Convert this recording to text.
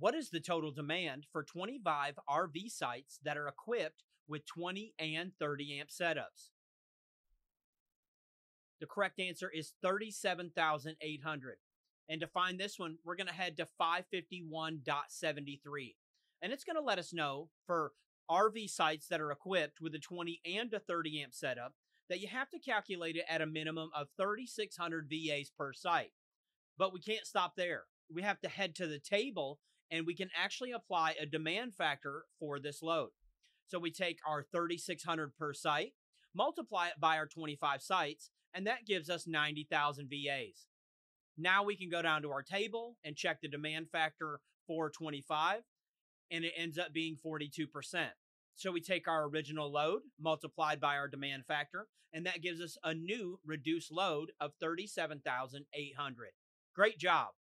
What is the total demand for 25 RV sites that are equipped with 20 and 30 amp setups? The correct answer is 37,800. And to find this one, we're going to head to 551.73. And it's going to let us know for RV sites that are equipped with a 20 and a 30 amp setup that you have to calculate it at a minimum of 3,600 VAs per site. But we can't stop there. We have to head to the table and we can actually apply a demand factor for this load. So we take our 3,600 per site, multiply it by our 25 sites, and that gives us 90,000 VAs. Now we can go down to our table and check the demand factor for 25, and it ends up being 42%. So we take our original load multiplied by our demand factor, and that gives us a new reduced load of 37,800. Great job.